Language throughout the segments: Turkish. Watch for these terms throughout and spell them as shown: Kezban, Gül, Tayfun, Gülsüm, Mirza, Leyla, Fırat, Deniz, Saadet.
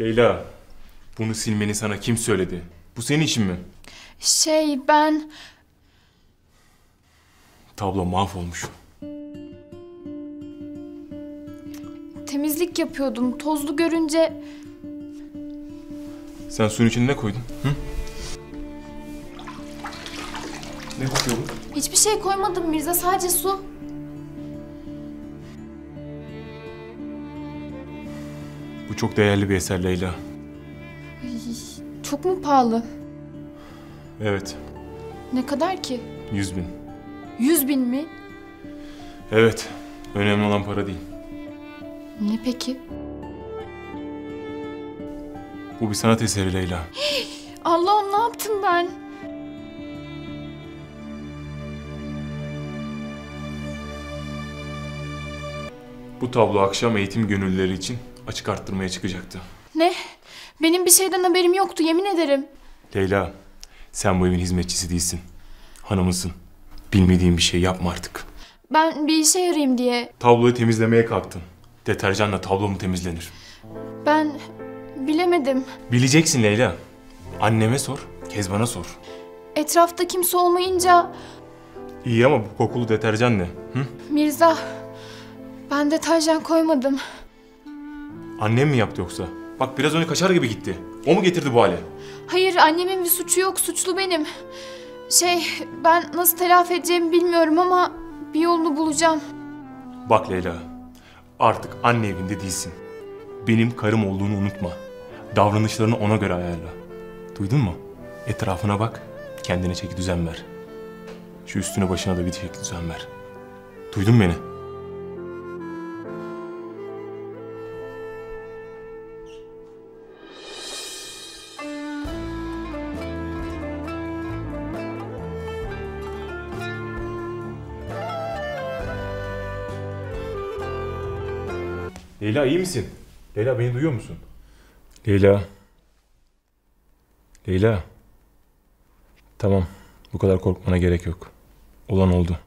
Leyla, bunu silmeni sana kim söyledi? Bu senin işin mi? Ben... Tablo mahvolmuş. Temizlik yapıyordum. Tozlu görünce... Sen suyun içine ne koydun? Hı? Ne kokuyor bu? Hiçbir şey koymadım Mirza. Sadece su. Bu çok değerli bir eser Leyla. Çok mu pahalı? Evet. Ne kadar ki? 100.000. 100.000 mi? Evet. Önemli olan para değil. Ne peki? Bu bir sanat eseri Leyla. Allah'ım ne yaptım ben? Bu tablo akşam eğitim gönüllüleri için açık arttırmaya çıkacaktı. Ne? Benim bir şeyden haberim yoktu, yemin ederim. Leyla, sen bu evin hizmetçisi değilsin. Hanımısın. Bilmediğin bir şey yapma artık. Ben bir işe yarayayım diye. Tabloyu temizlemeye kalktın. Deterjanla tablo mu temizlenir? Ben bilemedim. Bileceksin Leyla. Anneme sor, Kezban'a sor. Etrafta kimse olmayınca... İyi ama bu kokulu deterjan ne? Hı? Mirza, ben deterjan koymadım. Annem mi yaptı yoksa? Bak biraz önce kaçar gibi gitti. O mu getirdi bu hale? Hayır, annemin bir suçu yok. Suçlu benim. Ben nasıl telafi edeceğimi bilmiyorum ama bir yolunu bulacağım. Bak Leyla, artık anne evinde değilsin. Benim karım olduğunu unutma. Davranışlarını ona göre ayarla. Duydun mu? Etrafına bak, kendine çeki düzen ver. Şu üstüne başına da bir çeki düzen ver. Duydun mu beni? Leyla iyi misin? Leyla beni duyuyor musun? Leyla. Leyla. Tamam. Bu kadar korkmana gerek yok. Olan oldu.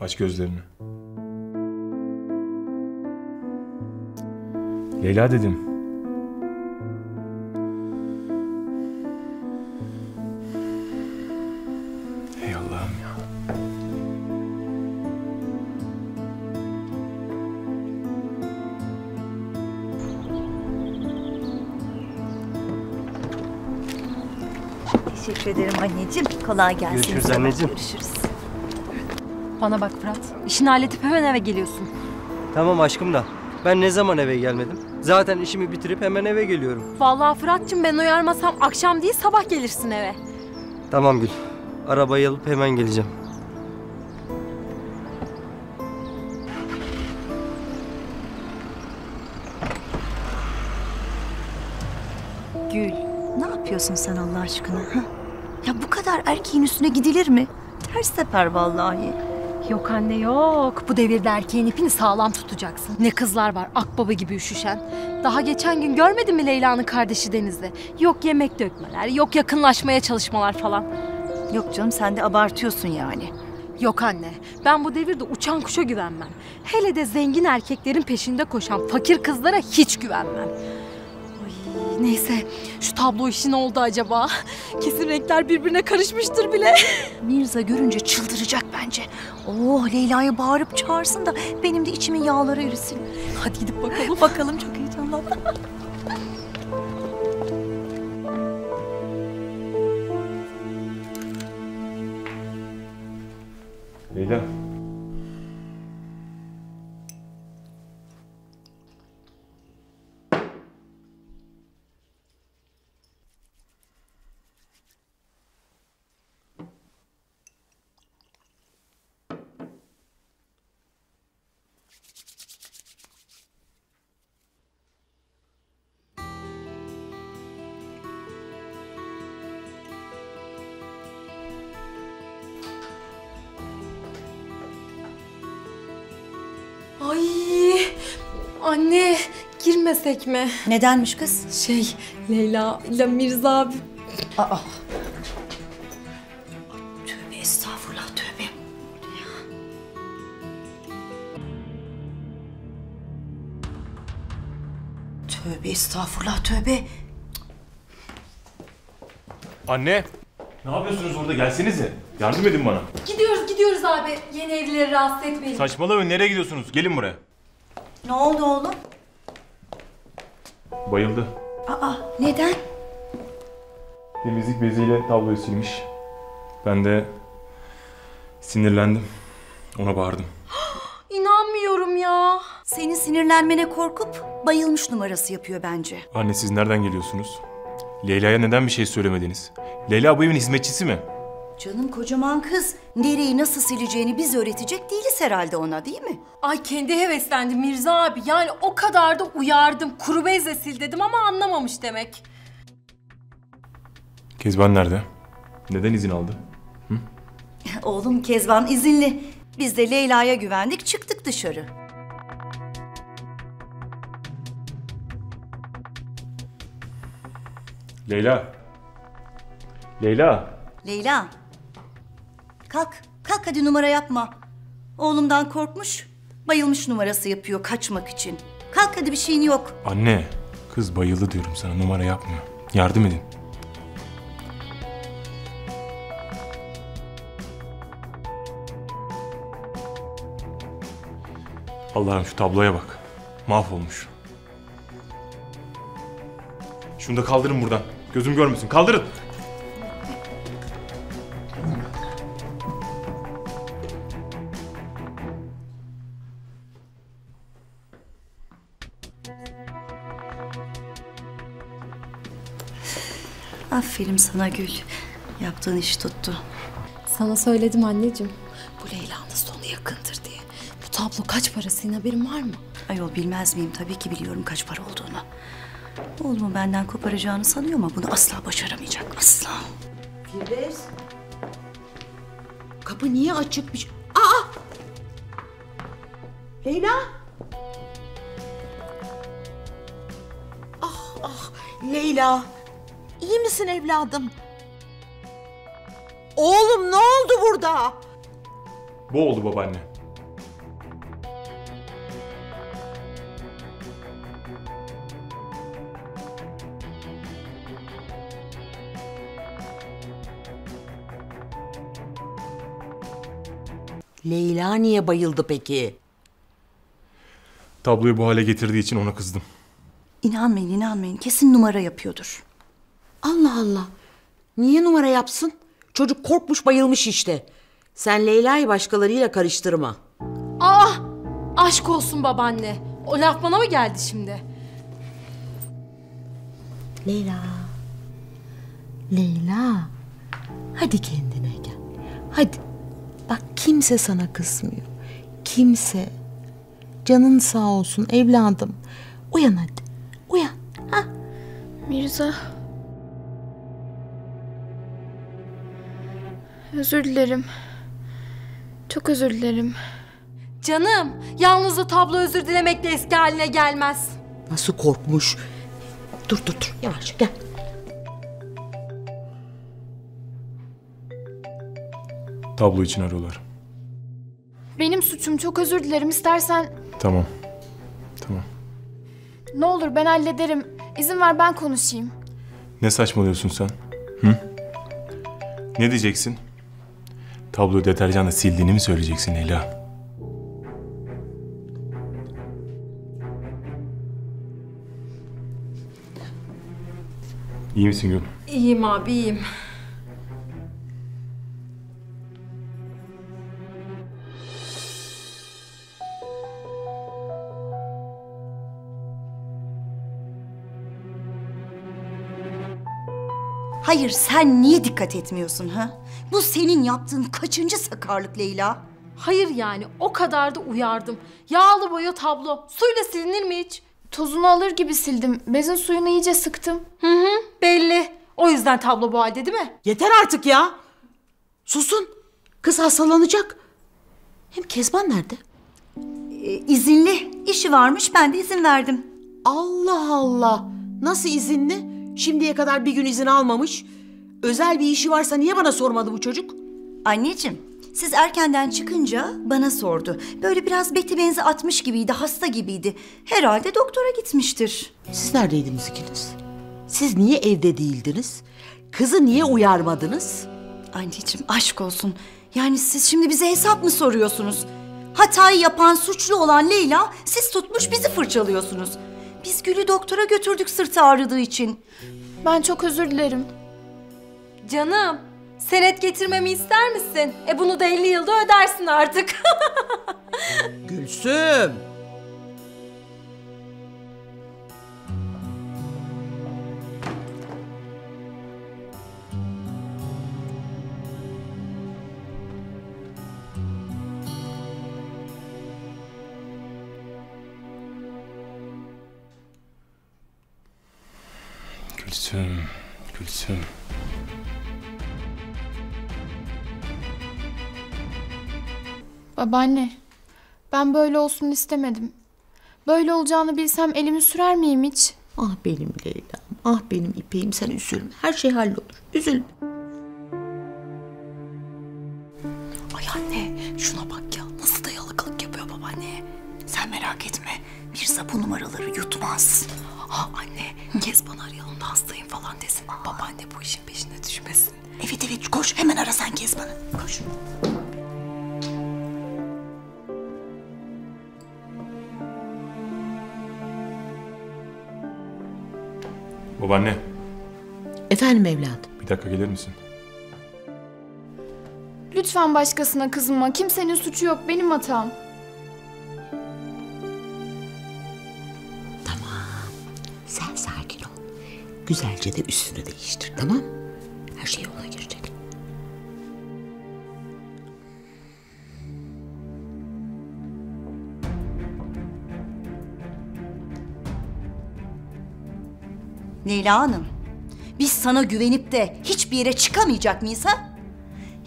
Aç gözlerini. Leyla dedim. Ey Allah'ım ya. Teşekkür ederim anneciğim. Kolay gelsin. Görüşürüz anneciğim. Görüşürüz. Bana bak Fırat. İşini halletip hemen eve geliyorsun. Tamam aşkım da. Ben ne zaman eve gelmedim? Zaten işimi bitirip hemen eve geliyorum. Vallahi Fırat'cığım ben uyarmasam akşam değil sabah gelirsin eve. Tamam Gül. Arabayı alıp hemen geleceğim. Gül. Ne yapıyorsun sen Allah aşkına? Ha? Ya bu kadar erkeğin üstüne gidilir mi? Ters teper vallahi. Yok anne yok. Bu devirde erkeğin ipini sağlam tutacaksın. Ne kızlar var akbaba gibi üşüşen. Daha geçen gün görmedin mi Leyla'nın kardeşi Deniz'de? Yok yemek dökmeler, yok yakınlaşmaya çalışmalar falan. Yok canım sen de abartıyorsun yani. Yok anne ben bu devirde uçan kuşa güvenmem. Hele de zengin erkeklerin peşinde koşan fakir kızlara hiç güvenmem. Neyse, şu tablo işi ne oldu acaba? Kesin renkler birbirine karışmıştır bile. Mirza görünce çıldıracak bence. Oh, Leyla'ya bağırıp çağırsın da benim de içimin yağları erisin. Hadi gidip bakalım. Bakalım, çok heyecanlı. Leyla. Anne, girmesek mi? Nedenmiş kız? Leyla ile Mirza abi. Aa. Tövbe estağfurullah, tövbe. Tövbe estağfurullah tövbe. Anne, ne yapıyorsunuz orada? Gelsenize. Yardım edin bana. Gidiyoruz, gidiyoruz abi. Yeni evlileri rahatsız etmeyin. Saçmalama, nereye gidiyorsunuz? Gelin buraya. Ne oldu oğlum? Bayıldı. Aa, neden? Temizlik beziyle tabloyu silmiş. Ben de sinirlendim. Ona bağırdım. İnanmıyorum ya. Senin sinirlenmene korkup bayılmış numarası yapıyor bence. Anne, siz nereden geliyorsunuz? Leyla'ya neden bir şey söylemediniz? Leyla bu evin hizmetçisi mi? Canım, kocaman kız. Nereyi nasıl sileceğini biz öğretecek değiliz herhalde ona, değil mi? Ay, kendi heveslendi Mirza abi. Yani o kadar da uyardım. Kuru bezle sil dedim ama anlamamış demek. Kezban nerede? Neden izin aldı? Hı? Oğlum, Kezban izinli. Biz de Leyla'ya güvendik, çıktık dışarı. Leyla. Leyla. Leyla. Kalk. Kalk hadi, numara yapma. Oğlumdan korkmuş, bayılmış numarası yapıyor kaçmak için. Kalk hadi, bir şeyin yok. Anne, kız bayıldı diyorum sana, numara yapma. Yardım edin. Allah'ım, şu tabloya bak. Mahvolmuş. Şunu da kaldırın buradan. Gözüm görmesin. Kaldırın. Aferin sana Gül. Yaptığın iş tuttu. Sana söyledim anneciğim. Bu Leyla'nın sonu yakındır diye. Bu tablo kaç para? Senin haberin var mı? Ayol, bilmez miyim? Tabii ki biliyorum kaç para olduğunu. Oğlumu benden koparacağını sanıyor ama bunu asla başaramayacak, asla. Firdevs, kapı niye açıkmış? Aa! Leyla! Ah ah Leyla, iyi misin evladım? Oğlum, ne oldu burada? Bu oldu babaanne. Leyla niye bayıldı peki? Tabloyu bu hale getirdiği için ona kızdım. İnanmayın, inanmayın. Kesin numara yapıyordur. Allah Allah. Niye numara yapsın? Çocuk korkmuş, bayılmış işte. Sen Leyla'yı başkalarıyla karıştırma. Aa! Aşk olsun babaanne. O laf bana mı geldi şimdi? Leyla. Leyla. Hadi kendine gel. Hadi. Bak, kimse sana kızmıyor. Kimse. Canın sağ olsun evladım. Uyan hadi. Uyan. Ha? Mirza. Özür dilerim. Çok özür dilerim. Canım, yalnız da tablo özür dilemekle eski haline gelmez. Nasıl korkmuş? Dur. Yavaş gel. Tablo için arıyorlar. Benim suçum, çok özür dilerim. İstersen... Tamam. Tamam. Ne olur, ben hallederim. İzin ver, ben konuşayım. Ne saçmalıyorsun sen? Hı? Ne diyeceksin? Tabloyu deterjanla sildiğini mi söyleyeceksin Leyla? İyi misin Gül? İyiyim abi, iyiyim. Hayır, sen niye dikkat etmiyorsun ha? Bu senin yaptığın kaçıncı sakarlık Leyla? Hayır yani, o kadar da uyardım. Yağlı boya tablo, suyla silinir mi hiç? Tozunu alır gibi sildim, bezin suyunu iyice sıktım. Hı, belli. O yüzden tablo bu halde, değil mi? Yeter artık ya! Susun, kız hastalanacak. Hem Kezban nerede? İzinli, işi varmış, ben de izin verdim. Allah Allah! Nasıl izinli? Şimdiye kadar bir gün izin almamış. Özel bir işi varsa niye bana sormadı bu çocuk? Anneciğim, Siz erkenden çıkınca bana sordu. Böyle biraz beti benzi atmış gibiydi, hasta gibiydi. Herhalde doktora gitmiştir. Siz neredeydiniz ikiniz? Siz niye evde değildiniz? Kızı niye uyarmadınız? Anneciğim aşk olsun. Yani siz şimdi bize hesap mı soruyorsunuz? Hatayı yapan, suçlu olan Leyla, siz tutmuş bizi fırçalıyorsunuz. Biz Gül'ü doktora götürdük sırtı ağrıdığı için. Ben çok özür dilerim. Canım, senet getirmemi ister misin? Bunu da 50 yılda ödersin artık. Gülsüm! Gülsüm, Gülsüm. Babaanne, ben böyle olsun istemedim. Böyle olacağını bilsem elimi sürer miyim hiç? Ah benim Leyla'm, ah benim ipeğim, sen üzülme. Her şey hallolur, üzülme. Ay anne, şuna bak ya, nasıl da yalakalık yapıyor babaanne. Sen merak etme, Mirza bu numaraları yutmaz. Ha anne, Kezban arayalım da hastayım falan desin. Aa. Babaanne bu işin peşine düşmesin. Evet evet, koş hemen ara sen Kezban'ı, koş. Babaanne. Efendim evladım. Bir dakika gelir misin? Lütfen başkasına kızma. Kimsenin suçu yok. Benim hatam. Tamam. Sen sakin ol. Güzelce de üstünü değiştir. Tamam? Her şey yoluna girecek. Leyla Hanım, biz sana güvenip de hiçbir yere çıkamayacak mıyız ha?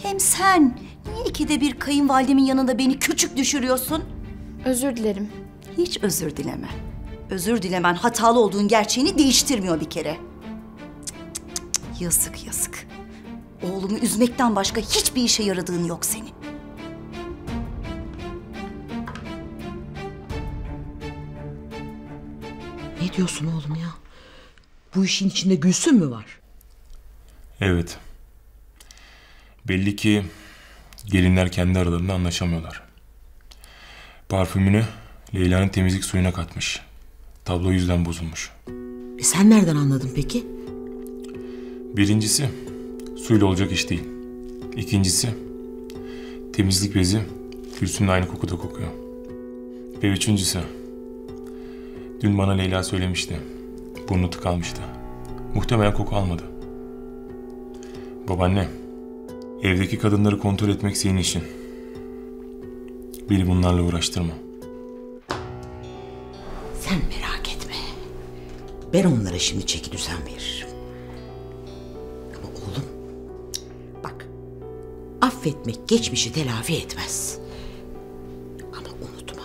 Hem sen niye ikide bir kayınvalidemin yanında beni küçük düşürüyorsun? Özür dilerim. Hiç özür dileme. Özür dilemen hatalı olduğun gerçeğini değiştirmiyor bir kere. Yazık yazık. Oğlumu üzmekten başka hiçbir işe yaradığın yok senin. Ne diyorsun oğlum ya? Bu işin içinde Gülsüm mü var? Evet. Belli ki gelinler kendi aralarında anlaşamıyorlar. Parfümünü Leyla'nın temizlik suyuna katmış. Tablo yüzden bozulmuş. Sen nereden anladın peki? Birincisi, suyla olacak iş değil. İkincisi, temizlik bezi Gülsüm'le aynı kokuda kokuyor. Ve üçüncüsü, dün bana Leyla söylemişti. Burnu tıkanmıştı. Muhtemelen koku almadı. Babaanne, evdeki kadınları kontrol etmek senin işin. Beni bunlarla uğraştırma. Sen merak etme. Ben onlara şimdi çeki düzen veririm. Ama oğlum, bak, affetmek geçmişi telafi etmez. Ama unutma,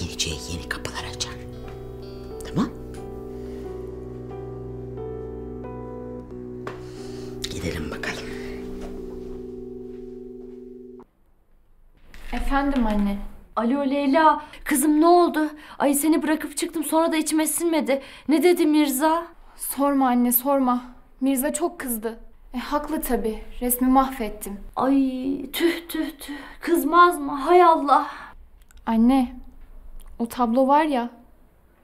geleceğe yeni kapılar açar. Tamam? Gidelim bakalım. Efendim anne. Alo Leyla. Kızım ne oldu? Ay seni bırakıp çıktım sonra da içime sinmedi. Ne dedi Mirza? Sorma anne sorma. Mirza çok kızdı. Haklı tabii. Resmi mahvettim. Ay tüh tüh tüh. Kızmaz mı? Hay Allah. Anne. O tablo var ya.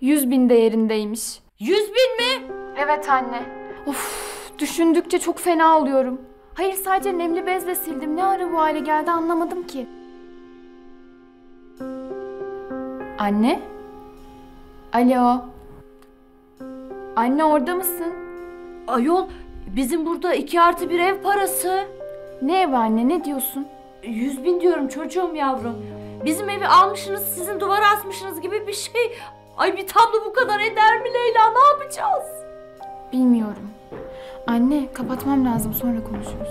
100.000 değerindeymiş. 100.000 mi? Evet anne. Of. Düşündükçe çok fena oluyorum. Hayır sadece nemli bezle sildim. Ne ara bu hale geldi anlamadım ki. Anne? Alo? Anne orada mısın? Ayol bizim burada 2+1 ev parası. Ne ev anne ne diyorsun? 100.000 diyorum çocuğum yavrum. Bizim evi almışsınız sizin duvara asmışsınız gibi bir şey. Ay bir tablo bu kadar eder mi Leyla ne yapacağız? Bilmiyorum. Anne, kapatmam lazım. Sonra konuşuruz.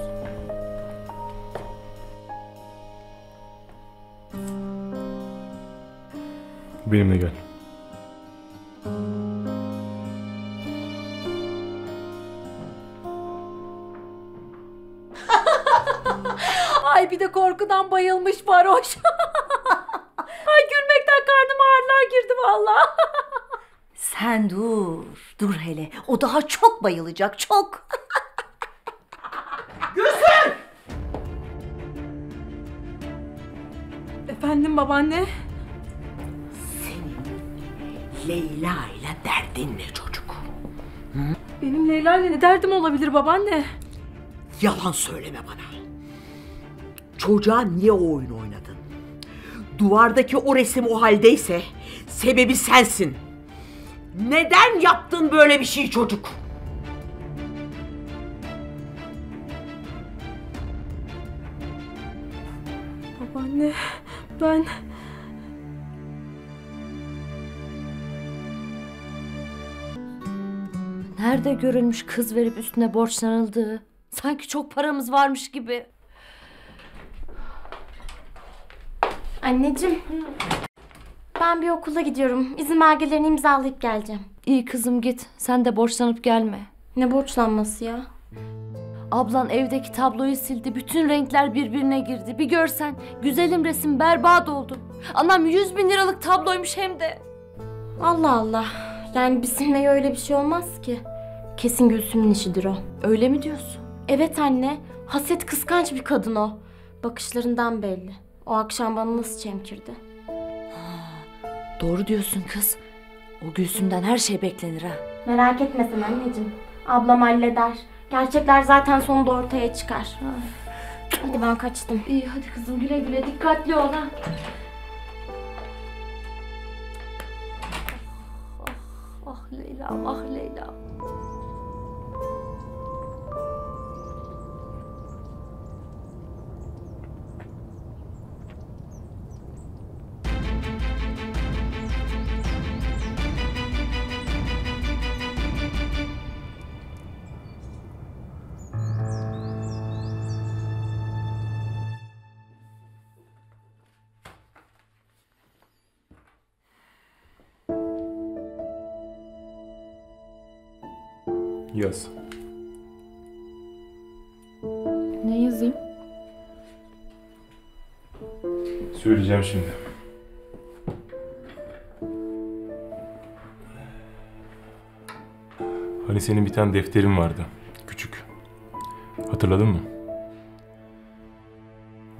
Benimle gel. Ay bir de korkudan bayılmış varoş. Ay gülmekten karnıma ağrılar girdi vallahi. Sen dur. Dur hele. O daha çok bayılacak. Çok. Gülsüm! Efendim babaanne? Senin Leyla ile derdin ne çocuk? Hı? Benim Leyla ile ne derdim olabilir babaanne? Yalan söyleme bana. Çocuğa niye o oyun oynadın? Duvardaki o resim o haldeyse sebebi sensin. Neden yaptın böyle bir şey çocuk? Babaanne ben... Nerede görülmüş kız verip üstüne borçlanıldığı? Sanki çok paramız varmış gibi. Anneciğim, ben bir okula gidiyorum. İzin belgelerini imzalayıp geleceğim. İyi kızım git. Sen de borçlanıp gelme. Ne borçlanması ya? Ablan evdeki tabloyu sildi. Bütün renkler birbirine girdi. Bir görsen güzelim resim berbat oldu. Anam 100.000 liralık tabloymuş hem de. Allah Allah. Yani bizimle öyle bir şey olmaz ki. Kesin Gülsüm'ün işidir o. Öyle mi diyorsun? Evet anne. Haset kıskanç bir kadın o. Bakışlarından belli. O akşam bana nasıl çemkirdi? Ha, doğru diyorsun kız. O Gülsüm'den her şey beklenir ha. Merak etme sen anneciğim. Ablam halleder. Gerçekler zaten sonunda ortaya çıkar. Ha. Hadi ben kaçtım. İyi hadi kızım güle güle. Dikkatli ol ha. Ah, ah Leyla, ah Leyla. Yaz. Ne yazayım? Söyleyeceğim şimdi. Hani senin bir tane defterin vardı. Küçük. Hatırladın mı?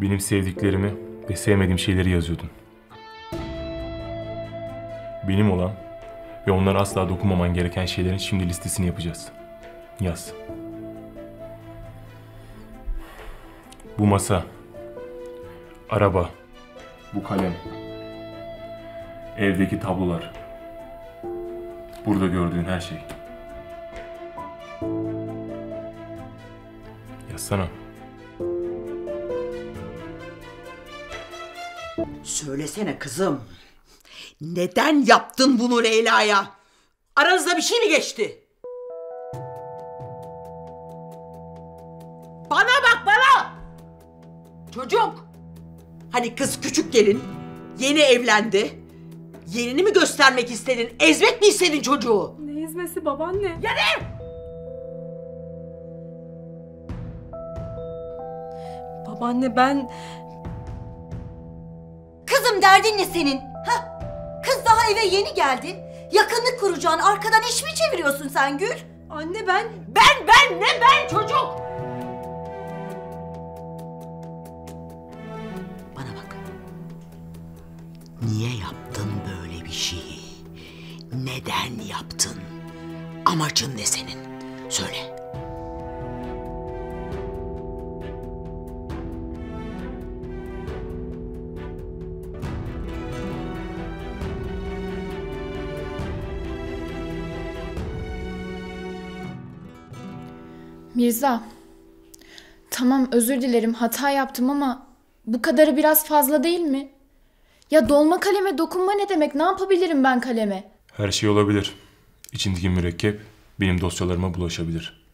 Benim sevdiklerimi ve sevmediğim şeyleri yazıyordun. Benim olan ve onlara asla dokunmaman gereken şeylerin şimdi listesini yapacağız. Yaz. Bu masa, araba, bu kalem, evdeki tablolar, burada gördüğün her şey. Yazsana. Söylesene kızım. Neden yaptın bunu Leyla'ya? Aranızda bir şey mi geçti? Bana bak bana! Çocuk! Hani kız küçük gelin, yeni evlendi. Yerini mi göstermek istedin, ezmek mi istedin çocuğu? Ne ezmesi babaanne? Ya ne? Babaanne ben... Kızım derdin ne senin? Ha? Kız daha eve yeni geldi. Yakınlık kuracağın arkadan iş mi çeviriyorsun sen Gül? Anne ben... Ben ne ben çocuk? Niye yaptın böyle bir şeyi? Neden yaptın? Amacın ne senin? Söyle. Mirza, tamam özür dilerim hata yaptım ama bu kadarı biraz fazla değil mi? Ya dolma kaleme dokunma ne demek? Ne yapabilirim ben kaleme? Her şey olabilir. İçindeki mürekkep benim dosyalarıma bulaşabilir.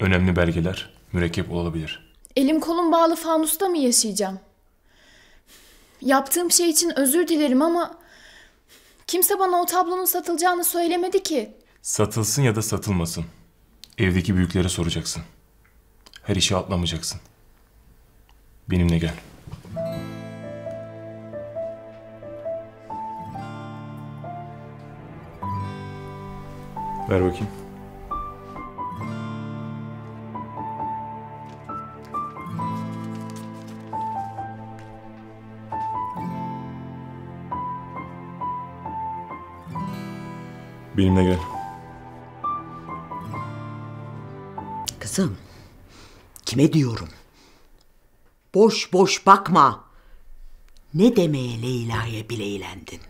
Önemli belgeler mürekkep olabilir. Elim kolum bağlı fanusta mı yaşayacağım? Yaptığım şey için özür dilerim ama... Kimse bana o tablonun satılacağını söylemedi ki. Satılsın ya da satılmasın. Evdeki büyüklere soracaksın. Her işi atlamayacaksın. Benimle gel. Ver bakayım. Benimle gel. Kızım, kime diyorum? Boş boş bakma. Ne demeye Leyla'ya bile eğlendin?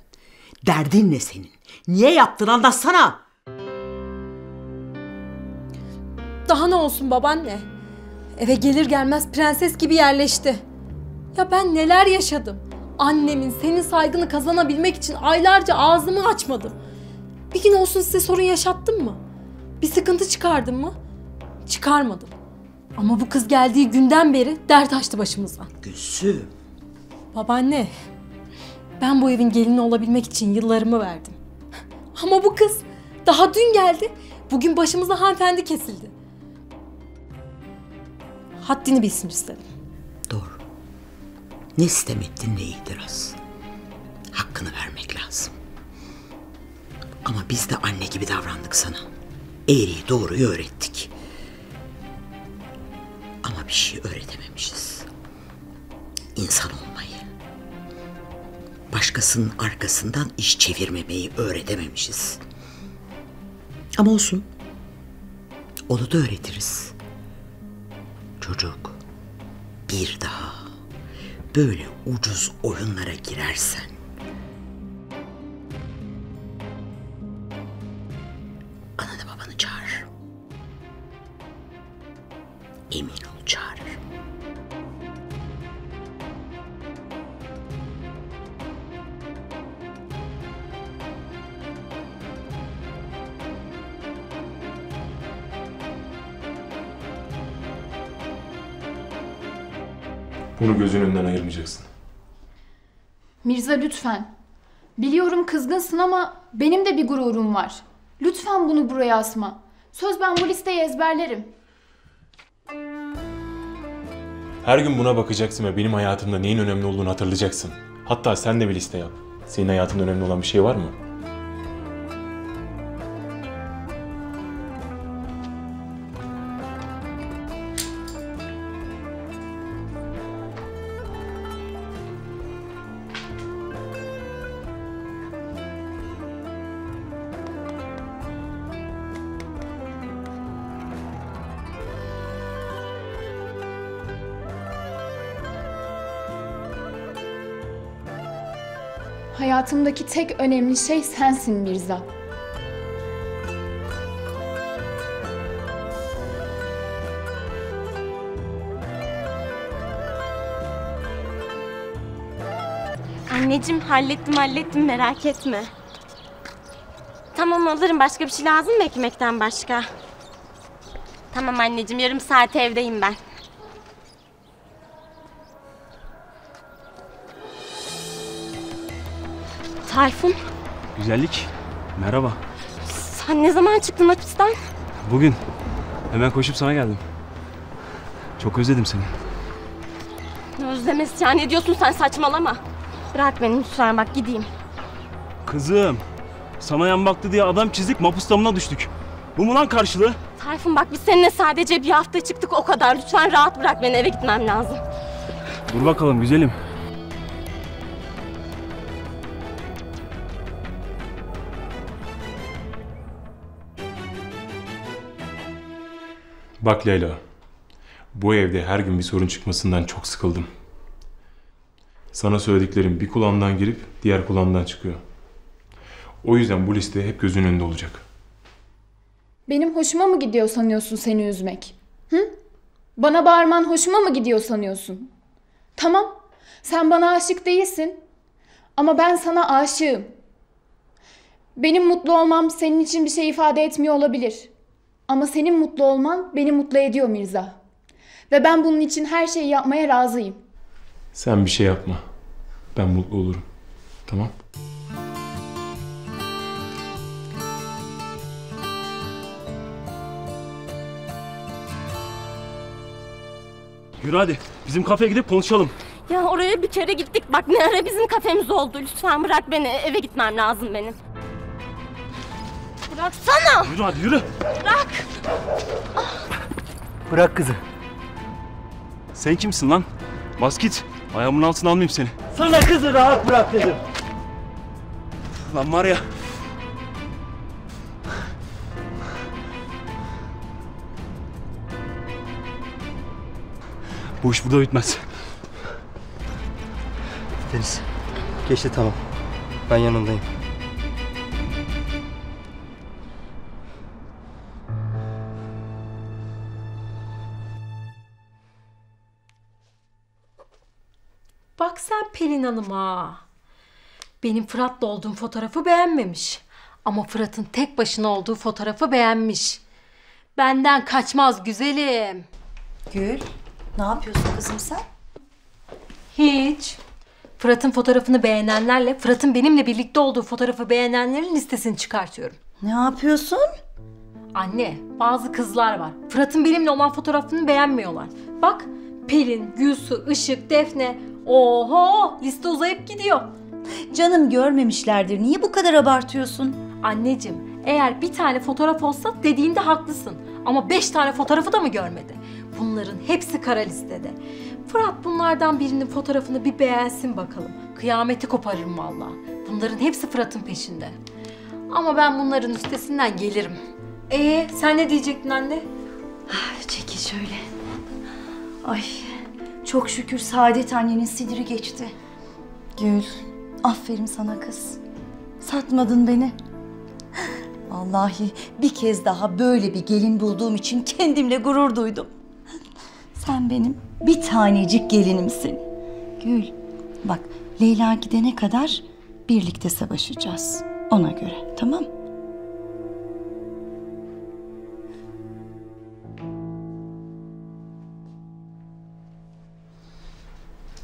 Derdin ne senin? Niye yaptın, anlatsana. Daha ne olsun babaanne? Eve gelir gelmez prenses gibi yerleşti. Ya ben neler yaşadım. Annemin senin saygını kazanabilmek için aylarca ağzımı açmadım. Bir gün olsun size sorun yaşattım mı? Bir sıkıntı çıkardım mı? Çıkarmadım. Ama bu kız geldiği günden beri dert açtı başımızdan. Gülsüm. Babaanne, ben bu evin gelini olabilmek için yıllarımı verdim. Ama bu kız daha dün geldi, bugün başımıza hanımefendi kesildi. Haddini bilsin istedim. Doğru. Ne istem ettin, ne itiraz. Hakkını vermek lazım. Ama biz de anne gibi davrandık sana. Eğriyi doğruyu öğrettik. Ama bir şey öğretememişiz. İnsan olmayı. Başkasının arkasından iş çevirmemeyi öğretememişiz. Ama olsun. Onu da öğretiriz. Çocuk, bir daha böyle ucuz oyunlara girersen ananı babanı çağırırım. Emin ol, çağırırım. Bunu gözünün önünden ayırmayacaksın. Mirza lütfen. Biliyorum kızgınsın ama benim de bir gururum var. Lütfen bunu buraya asma. Söz, ben bu listeyi ezberlerim. Her gün buna bakacaksın ve benim hayatımda neyin önemli olduğunu hatırlayacaksın. Hatta sen de bir liste yap. Senin hayatında önemli olan bir şey var mı? Hayatımdaki tek önemli şey sensin Mirza. Anneciğim, hallettim, merak etme. Tamam, alırım. Başka bir şey lazım mı ekmekten başka? Tamam anneciğim, yarım saate evdeyim ben. Tayfun. Güzellik, merhaba. Sen ne zaman çıktın hapisten? Bugün. Hemen koşup sana geldim. Çok özledim seni. Ne özlemesi ya? Ne diyorsun sen, saçmalama. Bırak beni lütfen, bak gideyim. Kızım, sana yan baktı diye adam çizdik, mapustamına düştük. Bu mu lan karşılığı? Tayfun bak, biz seninle sadece bir hafta çıktık, o kadar. Lütfen rahat bırak beni, eve gitmem lazım. Dur bakalım güzelim. Bak Leyla, bu evde her gün bir sorun çıkmasından çok sıkıldım. Sana söylediklerim bir kulağımdan girip diğer kulağımdan çıkıyor. O yüzden bu liste hep gözünün önünde olacak. Benim hoşuma mı gidiyor sanıyorsun seni üzmek? Hı? Bana bağırman hoşuma mı gidiyor sanıyorsun? Tamam, sen bana aşık değilsin. Ama ben sana aşığım. Benim mutlu olmam senin için bir şey ifade etmiyor olabilir. Ama senin mutlu olman beni mutlu ediyor Mirza. Ve ben bunun için her şeyi yapmaya razıyım. Sen bir şey yapma. Ben mutlu olurum. Tamam? Yürü hadi. Bizim kafeye gidip konuşalım. Ya oraya bir kere gittik. Bak ne ara bizim kafemiz oldu. Lütfen bırak beni. Eve gitmem lazım benim. Bıraksana. Yürü hadi yürü. Bırak. Ah. Bırak kızı. Sen kimsin lan? Bas git. Ayağımın altına almayayım seni. Sana kızı rahat bırak dedim. Lan var ya. Bu iş burada bitmez. Deniz, geçti tamam. Ben yanındayım. Bak sen Pelin Hanım'a. Benim Fırat'la olduğum fotoğrafı beğenmemiş. Ama Fırat'ın tek başına olduğu fotoğrafı beğenmiş. Benden kaçmaz güzelim. Gül, ne yapıyorsun kızım sen? Hiç. Fırat'ın fotoğrafını beğenenlerle, Fırat'ın benimle birlikte olduğu fotoğrafı beğenenlerin listesini çıkartıyorum. Ne yapıyorsun? Anne, bazı kızlar var. Fırat'ın benimle olan fotoğrafını beğenmiyorlar. Bak, Pelin, Gülsü, Işık, Defne. Oho, liste uzayıp gidiyor. Canım görmemişlerdir. Niye bu kadar abartıyorsun? Anneciğim, eğer bir tane fotoğraf olsa dediğinde haklısın. Ama 5 tane fotoğrafı da mı görmedi? Bunların hepsi kara listede. Fırat bunlardan birinin fotoğrafını bir beğensin bakalım. Kıyameti koparırım vallahi. Bunların hepsi Fırat'ın peşinde. Ama ben bunların üstesinden gelirim. Sen ne diyecektin anne? Çekil şöyle. Ay, çok şükür Saadet annenin siniri geçti. Gül, aferin sana kız. Satmadın beni. Vallahi bir kez daha böyle bir gelin bulduğum için kendimle gurur duydum. Sen benim bir tanecik gelinimsin. Gül, bak Leyla gidene kadar birlikte savaşacağız. Ona göre, tamam?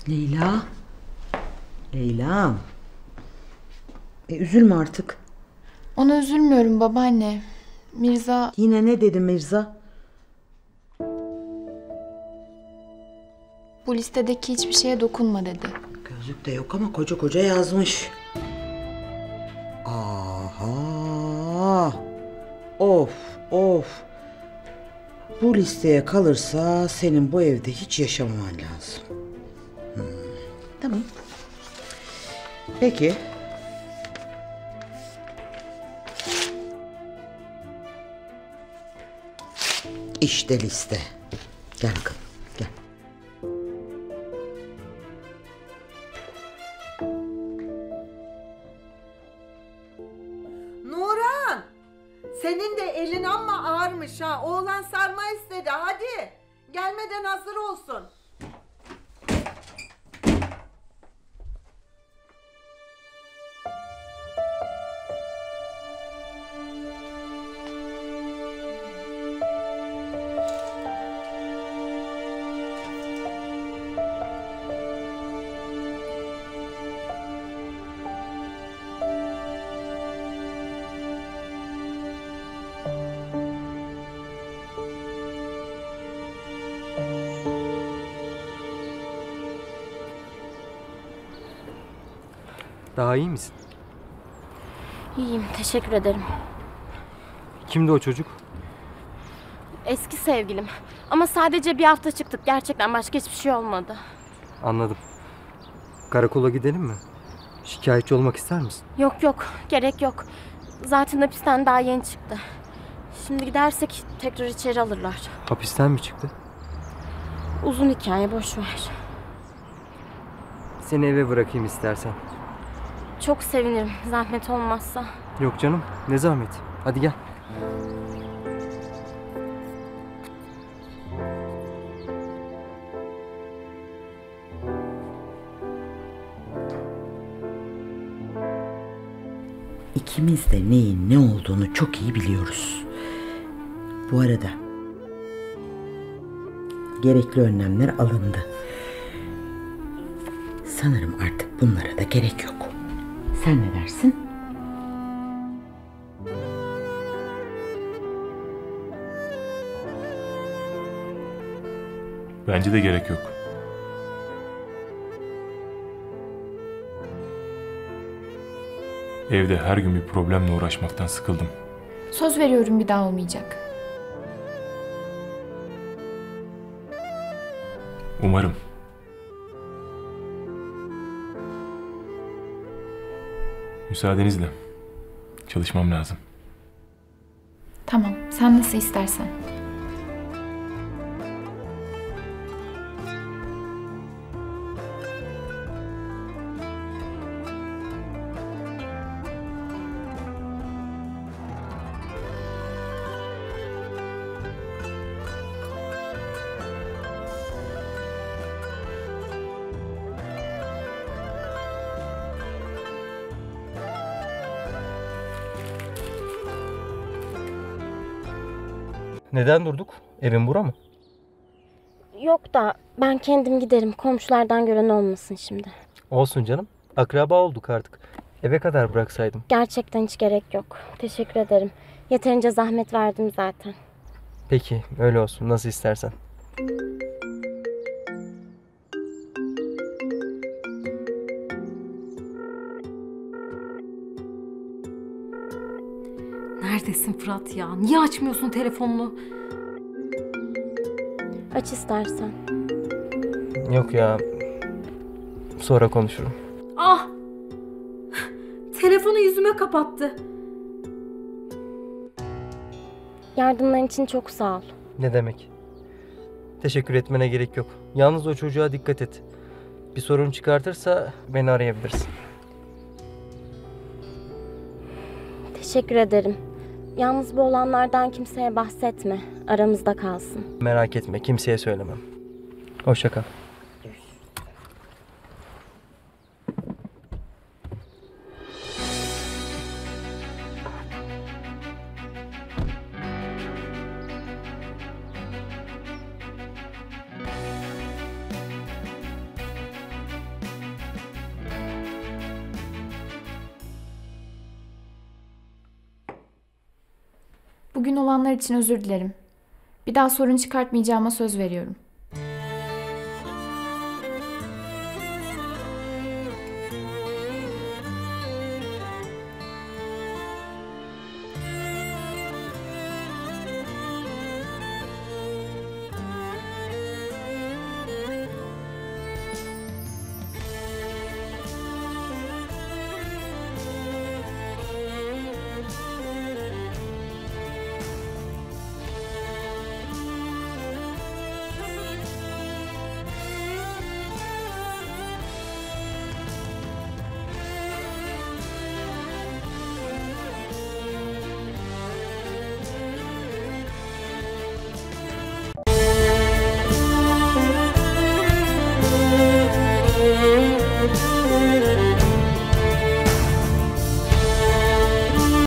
Leyla. Leyla. Üzülme artık. Ona üzülmüyorum babaanne. Mirza... Yine ne dedi Mirza? Bu listedeki hiçbir şeye dokunma dedi. Gözlük de yok ama koca koca yazmış. Aha. Of of. Bu listeye kalırsa senin bu evde hiç yaşamaman lazım. Tamam. Peki. İşte liste. Gel bakalım. Senin de elin amma ağırmış ha. Oğlan sarma istedi. Hadi. Gelmeden hazır olsun. Daha iyi misin? İyiyim, teşekkür ederim. Kimdi o çocuk? Eski sevgilim. Ama sadece bir hafta çıktık. Gerçekten başka hiçbir şey olmadı. Anladım. Karakola gidelim mi? Şikayetçi olmak ister misin? Yok yok, gerek yok. Zaten hapisten daha yeni çıktı. Şimdi gidersek tekrar içeri alırlar. Hapisten mi çıktı? Uzun hikaye, boş ver. Seni eve bırakayım istersen. Çok sevinirim, zahmet olmazsa. Yok canım, ne zahmeti? Hadi gel. İkimiz de neyin ne olduğunu çok iyi biliyoruz. Bu arada gerekli önlemler alındı. Sanırım artık bunlara da gerek yok. Sen ne dersin? Bence de gerek yok. Evde her gün bir problemle uğraşmaktan sıkıldım. Söz veriyorum bir daha olmayacak. Umarım. Müsaadenizle. Çalışmam lazım. Tamam, sen nasıl istersen. Neden durduk? Evin bura mı? Yok da ben kendim giderim. Komşulardan gören olmasın şimdi. Olsun canım. Akraba olduk artık. Eve kadar bıraksaydım. Gerçekten hiç gerek yok. Teşekkür ederim. Yeterince zahmet verdim zaten. Peki öyle olsun. Nasıl istersen. Neredesin Fırat ya? Niye açmıyorsun telefonunu? Aç istersen. Yok ya. Sonra konuşurum. Ah! Telefonu yüzüme kapattı. Yardımların için çok sağ ol. Ne demek? Teşekkür etmene gerek yok. Yalnız o çocuğa dikkat et. Bir sorun çıkartırsa beni arayabilirsin. Teşekkür ederim. Yalnız bu olanlardan kimseye bahsetme. Aramızda kalsın. Merak etme. Kimseye söylemem. Hoşça kal. Bugün olanlar için özür dilerim. Bir daha sorun çıkartmayacağıma söz veriyorum.